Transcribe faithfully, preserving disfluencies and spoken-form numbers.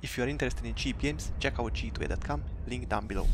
If you are interested in cheap games, check out G two A dot com, link down below.